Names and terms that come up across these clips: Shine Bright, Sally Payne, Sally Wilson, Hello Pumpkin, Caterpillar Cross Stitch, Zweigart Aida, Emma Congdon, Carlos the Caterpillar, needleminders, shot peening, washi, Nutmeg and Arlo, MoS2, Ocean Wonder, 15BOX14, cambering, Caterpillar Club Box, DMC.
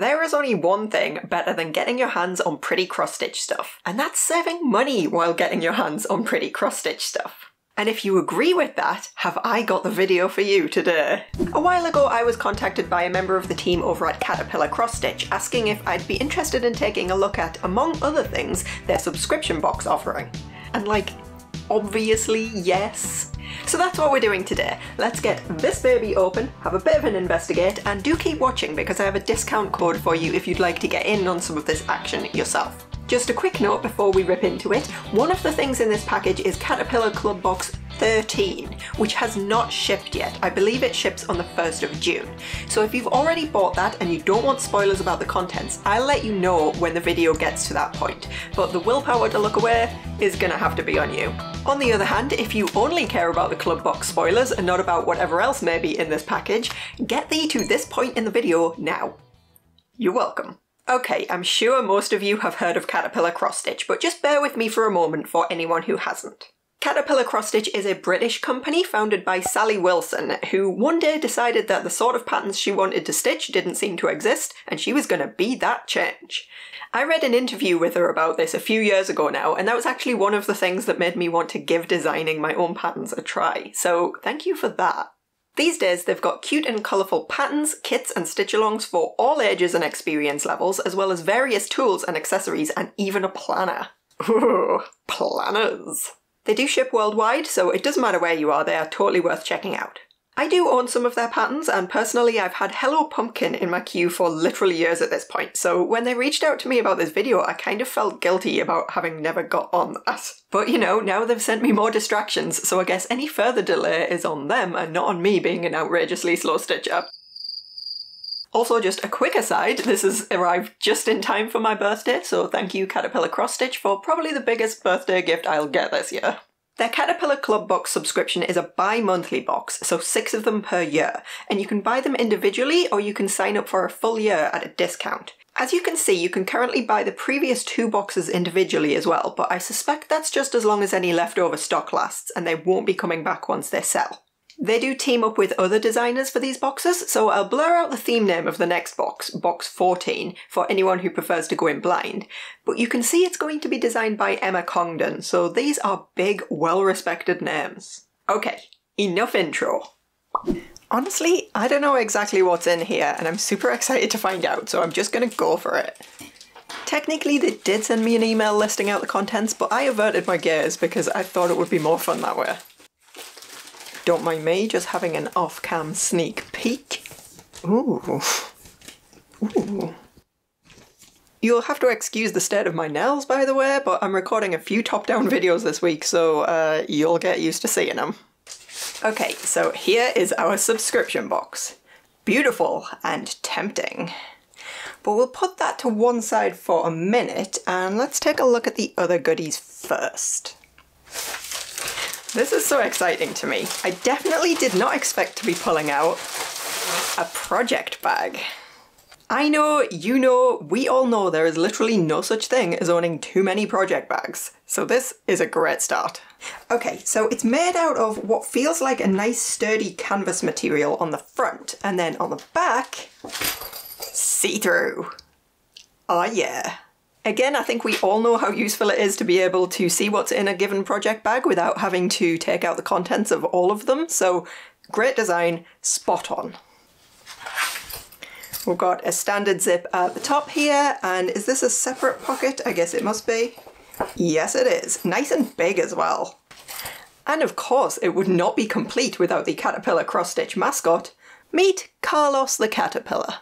There is only one thing better than getting your hands on pretty cross-stitch stuff, and that's saving money while getting your hands on pretty cross-stitch stuff. And if you agree with that, have I got the video for you today. A while ago I was contacted by a member of the team over at Caterpillar Cross Stitch asking if I'd be interested in taking a look at, among other things, their subscription box offering. And like, obviously yes. So that's what we're doing today. Let's get this baby open, have a bit of an investigate, and do keep watching because I have a discount code for you if you'd like to get in on some of this action yourself. Just a quick note before we rip into it, one of the things in this package is Caterpillar Club Box 13, which has not shipped yet. I believe it ships on the 1st of June. So if you've already bought that and you don't want spoilers about the contents, I'll let you know when the video gets to that point. But the willpower to look away is gonna have to be on you. On the other hand, if you only care about the Club Box spoilers and not about whatever else may be in this package, get thee to this point in the video now. You're welcome. Okay, I'm sure most of you have heard of Caterpillar Cross Stitch, but just bear with me for a moment for anyone who hasn't. Caterpillar Cross Stitch is a British company founded by Sally Wilson, who one day decided that the sort of patterns she wanted to stitch didn't seem to exist, and she was gonna be that change. I read an interview with her about this a few years ago now, and that was actually one of the things that made me want to give designing my own patterns a try, so thank you for that. These days they've got cute and colourful patterns, kits and stitch-alongs for all ages and experience levels, as well as various tools and accessories and even a planner. Ooh, planners! They do ship worldwide, so it doesn't matter where you are, they are totally worth checking out. I do own some of their patterns, and personally I've had Hello Pumpkin in my queue for literally years at this point, so when they reached out to me about this video I kind of felt guilty about having never got on that. But you know, now they've sent me more distractions, so I guess any further delay is on them and not on me being an outrageously slow stitcher. Also, just a quick aside, this has arrived just in time for my birthday, so thank you Caterpillar Cross Stitch for probably the biggest birthday gift I'll get this year. Their Caterpillar Club Box subscription is a bi-monthly box, so 6 of them per year, and you can buy them individually or you can sign up for a full year at a discount. As you can see, you can currently buy the previous 2 boxes individually as well, but I suspect that's just as long as any leftover stock lasts, and they won't be coming back once they sell. They do team up with other designers for these boxes, so I'll blur out the theme name of the next box, Box 14, for anyone who prefers to go in blind. But you can see it's going to be designed by Emma Congdon, so these are big, well-respected names. Okay, enough intro. Honestly, I don't know exactly what's in here, and I'm super excited to find out, so I'm just gonna go for it. Technically, they did send me an email listing out the contents, but I averted my gaze because I thought it would be more fun that way. Don't mind me, just having an off-cam sneak peek. Ooh. Ooh. You'll have to excuse the state of my nails, by the way, but I'm recording a few top-down videos this week, so you'll get used to seeing them. Okay, so here is our subscription box. Beautiful and tempting. But we'll put that to one side for a minute, and let's take a look at the other goodies first. This is so exciting to me. I definitely did not expect to be pulling out a project bag. I know, you know, we all know there is literally no such thing as owning too many project bags, so this is a great start. Okay, so it's made out of what feels like a nice sturdy canvas material on the front, and then on the back, see-through. Oh yeah. Again, I think we all know how useful it is to be able to see what's in a given project bag without having to take out the contents of all of them, so great design, spot on. We've got a standard zip at the top here, and is this a separate pocket? I guess it must be. Yes it is, nice and big as well. And of course it would not be complete without the Caterpillar Cross Stitch mascot. Meet Carlos the Caterpillar.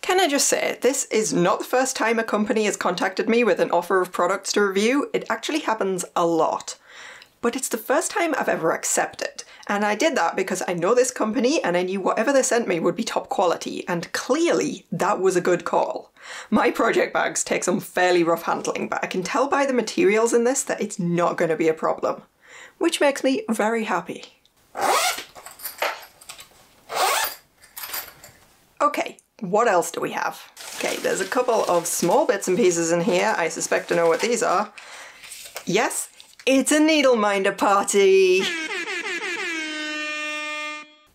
Can I just say, this is not the first time a company has contacted me with an offer of products to review, it actually happens a lot. But it's the first time I've ever accepted. And I did that because I know this company and I knew whatever they sent me would be top quality, and clearly that was a good call. My project bags take some fairly rough handling, but I can tell by the materials in this that it's not going to be a problem. Which makes me very happy. Okay, what else do we have? Okay, there's a couple of small bits and pieces in here, I suspect I know what these are. Yes, it's a needle minder party!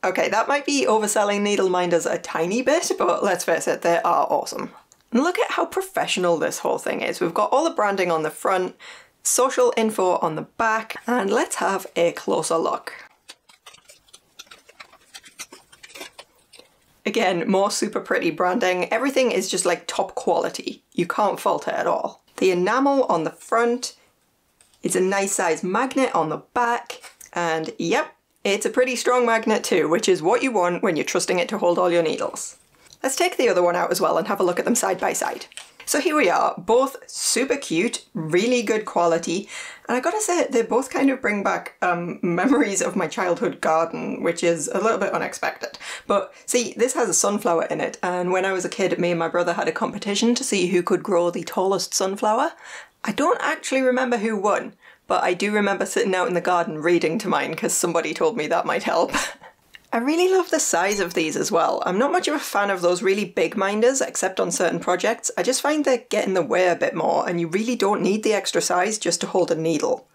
Okay, that might be overselling needle minders a tiny bit, but let's face it, they are awesome. And look at how professional this whole thing is. We've got all the branding on the front, social info on the back, and let's have a closer look. Again, more super pretty branding. Everything is just like top quality. You can't fault it at all. The enamel on the front, it's a nice size magnet on the back, and yep, it's a pretty strong magnet too, which is what you want when you're trusting it to hold all your needles. Let's take the other one out as well and have a look at them side by side. So here we are, both super cute, really good quality, and I gotta say, they both kind of bring back memories of my childhood garden, which is a little bit unexpected. But see, this has a sunflower in it, and when I was a kid, me and my brother had a competition to see who could grow the tallest sunflower. I don't actually remember who won, but I do remember sitting out in the garden reading to mine because somebody told me that might help. I really love the size of these as well. I'm not much of a fan of those really big minders, except on certain projects. I just find they get in the way a bit more, and you really don't need the extra size just to hold a needle.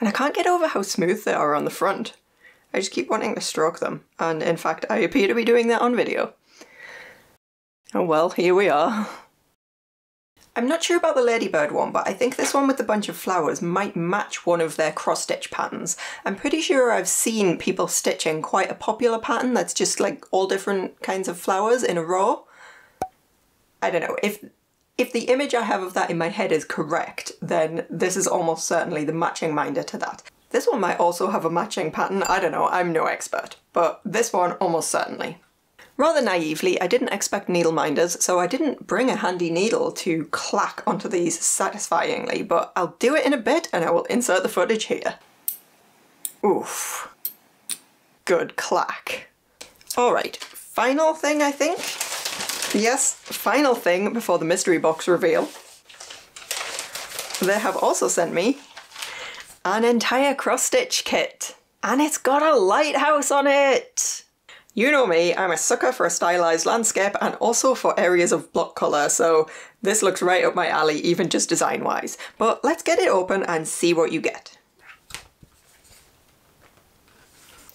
And I can't get over how smooth they are on the front. I just keep wanting to stroke them, and in fact, I appear to be doing that on video. Oh well, here we are. I'm not sure about the ladybird one, but I think this one with the bunch of flowers might match one of their cross-stitch patterns. I'm pretty sure I've seen people stitching quite a popular pattern that's just like all different kinds of flowers in a row. I don't know, if the image I have of that in my head is correct, then this is almost certainly the matching minder to that. This one might also have a matching pattern, I don't know, I'm no expert, but this one almost certainly. Rather naively, I didn't expect needle minders, so I didn't bring a handy needle to clack onto these satisfyingly, but I'll do it in a bit and I will insert the footage here. Oof. Good clack. Alright, final thing I think? Yes, final thing before the mystery box reveal. They have also sent me an entire cross-stitch kit, and it's got a lighthouse on it! You know me, I'm a sucker for a stylized landscape and also for areas of block colour, so this looks right up my alley, even just design-wise. But let's get it open and see what you get.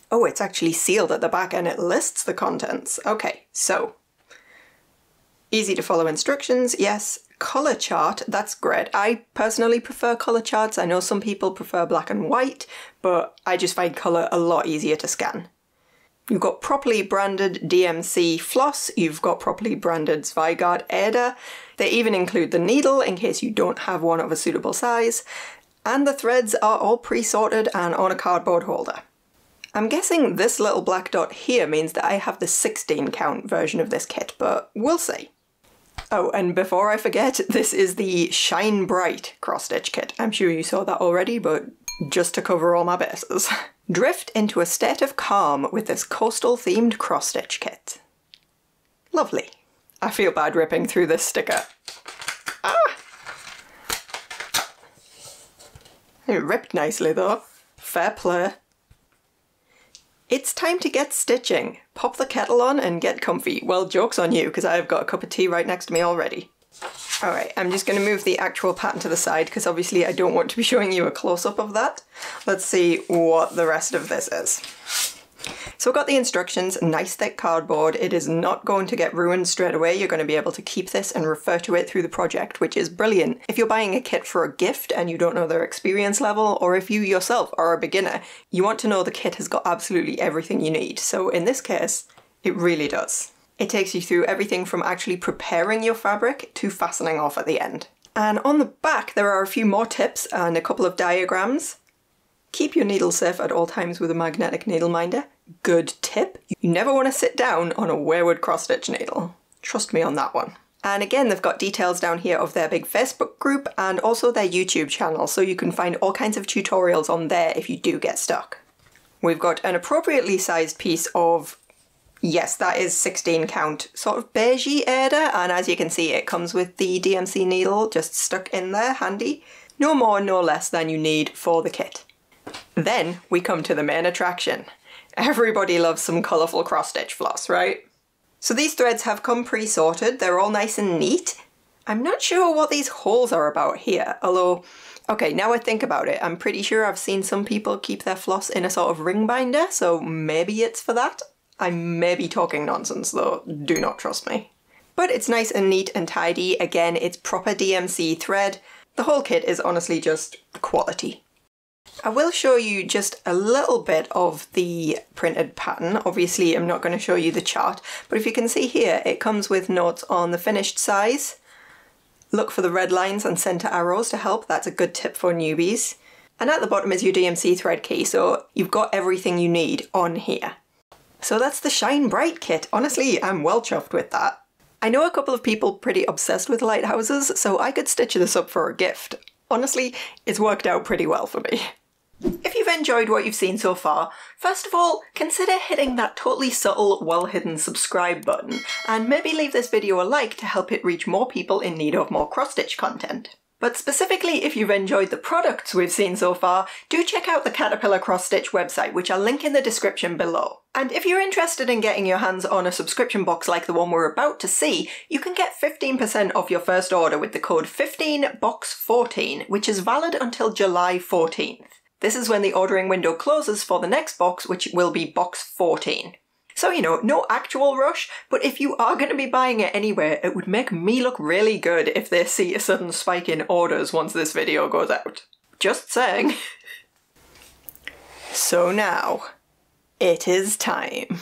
Oh, it's actually sealed at the back and it lists the contents. Okay, so easy to follow instructions, yes. Colour chart, that's great. I personally prefer colour charts. I know some people prefer black and white, but I just find colour a lot easier to scan. You've got properly branded DMC floss, you've got properly branded Zweigart Aida. They even include the needle in case you don't have one of a suitable size. And the threads are all pre-sorted and on a cardboard holder. I'm guessing this little black dot here means that I have the 16 count version of this kit, but we'll see. Oh, and before I forget, this is the Shine Bright cross stitch kit. I'm sure you saw that already, but just to cover all my bases. Drift into a state of calm with this coastal-themed cross-stitch kit. Lovely. I feel bad ripping through this sticker. Ah! It ripped nicely though. Fair play. It's time to get stitching. Pop the kettle on and get comfy. Well, joke's on you, because I've got a cup of tea right next to me already. Alright, I'm just going to move the actual pattern to the side because obviously I don't want to be showing you a close-up of that. Let's see what the rest of this is. So I've got the instructions, nice thick cardboard. It is not going to get ruined straight away. You're going to be able to keep this and refer to it through the project, which is brilliant. If you're buying a kit for a gift and you don't know their experience level, or if you yourself are a beginner, you want to know the kit has got absolutely everything you need. So in this case, it really does. It takes you through everything from actually preparing your fabric to fastening off at the end. And on the back there are a few more tips and a couple of diagrams. Keep your needle safe at all times with a magnetic needle minder. Good tip. You never want to sit down on a wayward cross-stitch needle. Trust me on that one. And again, they've got details down here of their big Facebook group and also their YouTube channel, so you can find all kinds of tutorials on there if you do get stuck. We've got an appropriately sized piece of, yes, that is 16 count, sort of beigey Aida, and as you can see it comes with the DMC needle just stuck in there, handy. No more, no less than you need for the kit. Then we come to the main attraction. Everybody loves some colourful cross-stitch floss, right? So these threads have come pre-sorted, they're all nice and neat. I'm not sure what these holes are about here, although, okay, now I think about it, I'm pretty sure I've seen some people keep their floss in a sort of ring binder, so maybe it's for that. I may be talking nonsense though, do not trust me. But it's nice and neat and tidy. Again, it's proper DMC thread. The whole kit is honestly just quality. I will show you just a little bit of the printed pattern. Obviously, I'm not going to show you the chart, but if you can see here, it comes with notes on the finished size. Look for the red lines and center arrows to help. That's a good tip for newbies. And at the bottom is your DMC thread key, so you've got everything you need on here. So that's the Shine Bright kit. Honestly, I'm well chuffed with that. I know a couple of people pretty obsessed with lighthouses, so I could stitch this up for a gift. Honestly, it's worked out pretty well for me. If you've enjoyed what you've seen so far, first of all, consider hitting that totally subtle, well-hidden subscribe button, and maybe leave this video a like to help it reach more people in need of more cross-stitch content. But specifically, if you've enjoyed the products we've seen so far, do check out the Caterpillar Cross Stitch website, which I'll link in the description below. And if you're interested in getting your hands on a subscription box like the one we're about to see, you can get 15% off your first order with the code 15BOX14, which is valid until July 14th. This is when the ordering window closes for the next box, which will be box 14. So, you know, no actual rush, but if you are going to be buying it anywhere, it would make me look really good if they see a sudden spike in orders once this video goes out. Just saying. So now, it is time.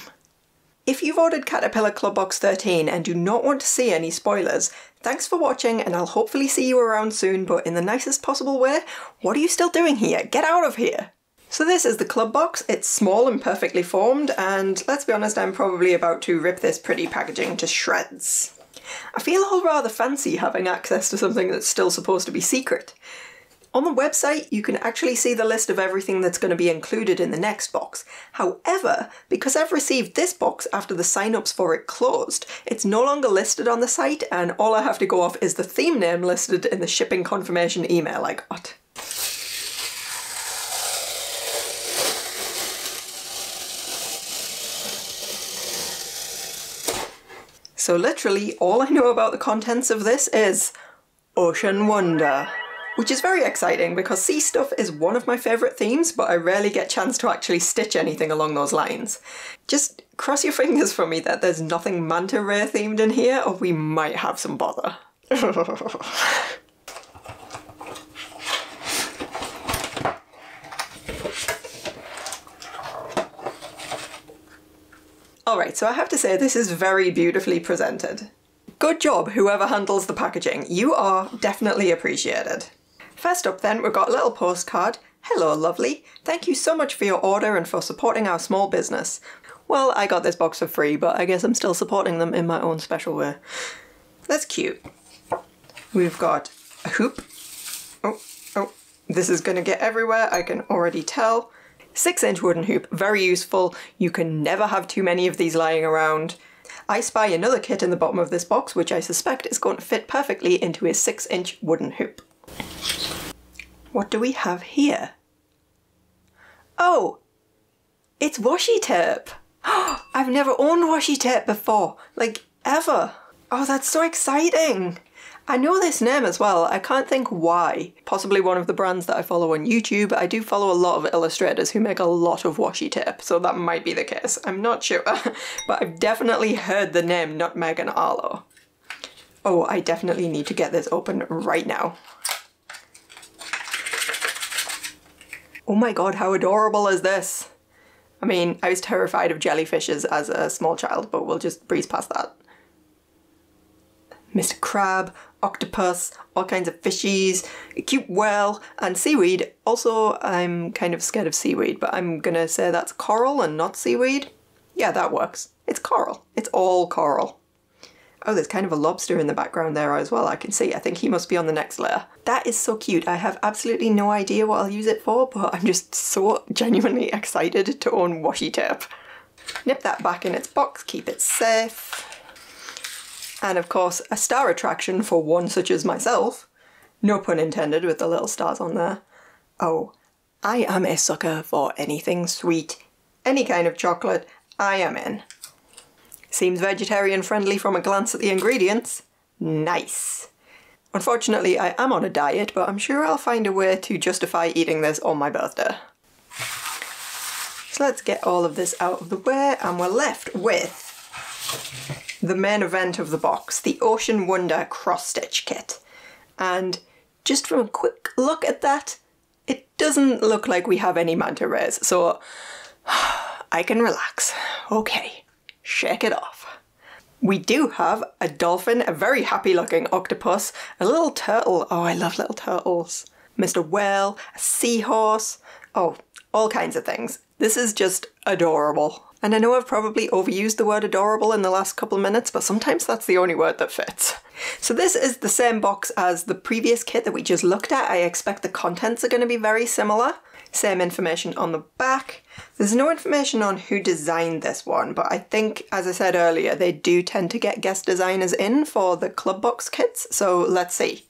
If you've ordered Caterpillar Club Box 13 and do not want to see any spoilers, thanks for watching and I'll hopefully see you around soon, but in the nicest possible way, what are you still doing here? Get out of here! So this is the club box. It's small and perfectly formed, and let's be honest, I'm probably about to rip this pretty packaging to shreds. I feel all rather fancy having access to something that's still supposed to be secret. On the website, you can actually see the list of everything that's going to be included in the next box. However, because I've received this box after the signups for it closed, it's no longer listed on the site, and all I have to go off is the theme name listed in the shipping confirmation email I got. So literally, all I know about the contents of this is Ocean Wonder, which is very exciting because sea stuff is one of my favourite themes, but I rarely get a chance to actually stitch anything along those lines. Just cross your fingers for me that there's nothing manta ray themed in here, or we might have some bother. Alright, so I have to say this is very beautifully presented. Good job, whoever handles the packaging. You are definitely appreciated. First up then, we've got a little postcard. Hello lovely, thank you so much for your order and for supporting our small business. Well, I got this box for free, but I guess I'm still supporting them in my own special way. That's cute. We've got a hoop. Oh, this is gonna get everywhere, I can already tell. 6-inch wooden hoop, very useful. You can never have too many of these lying around. I spy another kit in the bottom of this box, which I suspect is going to fit perfectly into a 6-inch wooden hoop. What do we have here? Oh, it's washi tape. I've never owned washi tape before, like ever. Oh, that's so exciting. I know this name as well, I can't think why. Possibly one of the brands that I follow on YouTube. I do follow a lot of illustrators who make a lot of washi tape, so that might be the case. I'm not sure, but I've definitely heard the name Nutmeg and Arlo. Oh, I definitely need to get this open right now. Oh my god, how adorable is this? I mean, I was terrified of jellyfishes as a small child, but we'll just breeze past that. Mr. Crab, octopus, all kinds of fishies, a cute whale, and seaweed. Also, I'm kind of scared of seaweed, but I'm gonna say that's coral and not seaweed. Yeah, that works. It's coral. It's all coral. Oh, there's kind of a lobster in the background there as well, I can see. I think he must be on the next layer. That is so cute. I have absolutely no idea what I'll use it for, but I'm just so genuinely excited to own washi tape. Nip that back in its box, keep it safe. And of course, a star attraction for one such as myself. No pun intended with the little stars on there. Oh, I am a sucker for anything sweet. Any kind of chocolate, I am in. Seems vegetarian friendly from a glance at the ingredients. Nice. Unfortunately, I am on a diet, but I'm sure I'll find a way to justify eating this on my birthday. So let's get all of this out of the way, and we're left with the main event of the box, the Ocean Wonder Cross Stitch Kit. And just from a quick look at that, it doesn't look like we have any manta rays, so I can relax. Okay, shake it off. We do have a dolphin, a very happy looking octopus, a little turtle, oh I love little turtles, Mr. Whale, a seahorse, oh, all kinds of things. This is just adorable. And I know I've probably overused the word adorable in the last couple of minutes, but sometimes that's the only word that fits. So this is the same box as the previous kit that we just looked at. I expect the contents are going to be very similar. Same information on the back. There's no information on who designed this one, but I think, as I said earlier, they do tend to get guest designers in for the club box kits, so let's see.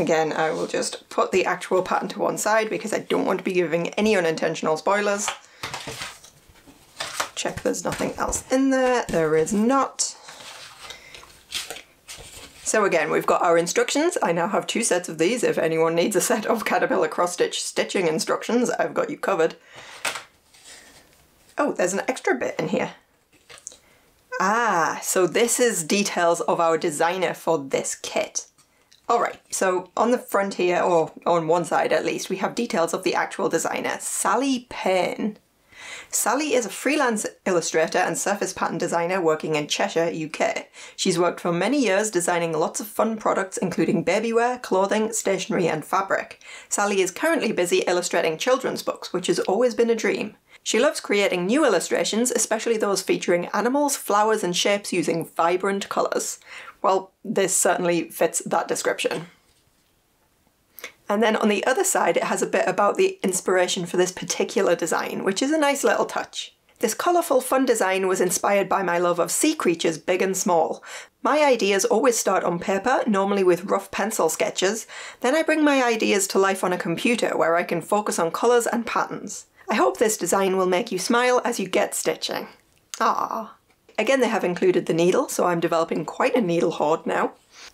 Again, I will just put the actual pattern to one side because I don't want to be giving any unintentional spoilers. Check there's nothing else in there. There is not. So again, we've got our instructions. I now have two sets of these. If anyone needs a set of Caterpillar Cross Stitch stitching instructions, I've got you covered. Oh, there's an extra bit in here. Ah, so this is details of our designer for this kit. Alright, so on the front here, or on one side at least, we have details of the actual designer, Sally Payne. Sally is a freelance illustrator and surface pattern designer working in Cheshire, UK. She's worked for many years designing lots of fun products including babywear, clothing, stationery and fabric. Sally is currently busy illustrating children's books, which has always been a dream. She loves creating new illustrations, especially those featuring animals, flowers and shapes using vibrant colours. Well, this certainly fits that description. And then on the other side, it has a bit about the inspiration for this particular design, which is a nice little touch. This colourful, fun design was inspired by my love of sea creatures big and small. My ideas always start on paper, normally with rough pencil sketches. Then I bring my ideas to life on a computer where I can focus on colours and patterns. I hope this design will make you smile as you get stitching. Ah. Again, they have included the needle, so I'm developing quite a needle hoard now.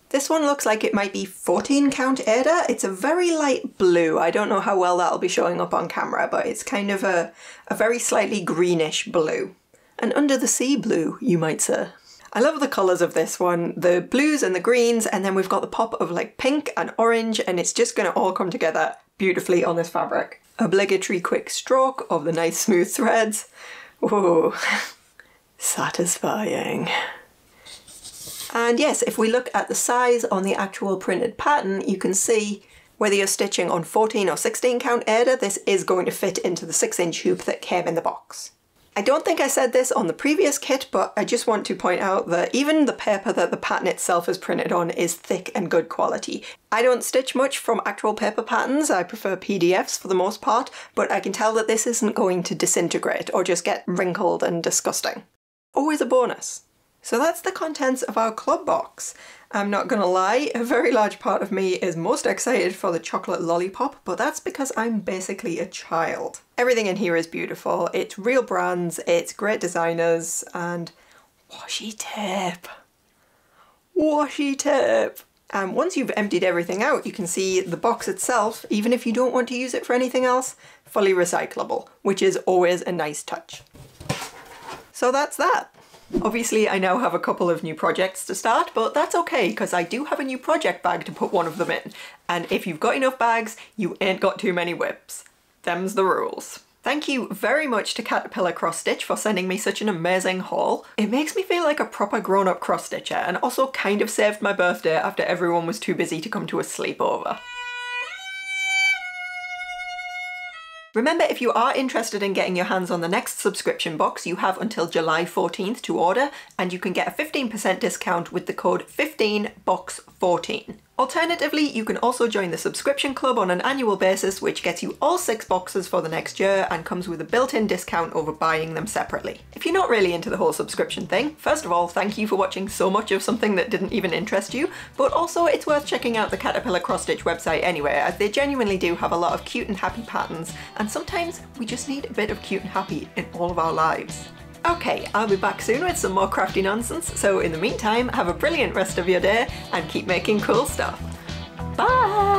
This one looks like it might be 14 count Aida. It's a very light blue. I don't know how well that'll be showing up on camera, but it's kind of a very slightly greenish blue. An under the sea blue, you might say. I love the colours of this one, the blues and the greens, and then we've got the pop of like pink and orange, and it's just going to all come together beautifully on this fabric. Obligatory quick stroke of the nice smooth threads. Whoa. Satisfying. And yes, if we look at the size on the actual printed pattern, you can see whether you're stitching on 14 or 16 count Aida, this is going to fit into the 6-inch hoop that came in the box. I don't think I said this on the previous kit, but I just want to point out that even the paper that the pattern itself is printed on is thick and good quality. I don't stitch much from actual paper patterns, I prefer PDFs for the most part, but I can tell that this isn't going to disintegrate or just get wrinkled and disgusting. Always a bonus. So that's the contents of our club box. I'm not gonna lie, a very large part of me is most excited for the chocolate lollipop, but that's because I'm basically a child. Everything in here is beautiful. It's real brands, it's great designers, and washi tape. Washi tape. And once you've emptied everything out, you can see the box itself, even if you don't want to use it for anything else, fully recyclable, which is always a nice touch. So that's that. Obviously I now have a couple of new projects to start, but that's okay because I do have a new project bag to put one of them in. And if you've got enough bags, you ain't got too many whips. Them's the rules. Thank you very much to Caterpillar Cross Stitch for sending me such an amazing haul. It makes me feel like a proper grown-up cross stitcher and also kind of saved my birthday after everyone was too busy to come to a sleepover. Remember, if you are interested in getting your hands on the next subscription box, you have until July 14th to order, and you can get a 15% discount with the code 15BOX14. Alternatively, you can also join the subscription club on an annual basis, which gets you all 6 boxes for the next year and comes with a built-in discount over buying them separately. If you're not really into the whole subscription thing, first of all, thank you for watching so much of something that didn't even interest you, but also it's worth checking out the Caterpillar Cross Stitch website anyway, as they genuinely do have a lot of cute and happy patterns, and sometimes we just need a bit of cute and happy in all of our lives. Okay, I'll be back soon with some more crafty nonsense, so in the meantime, have a brilliant rest of your day and keep making cool stuff. Bye!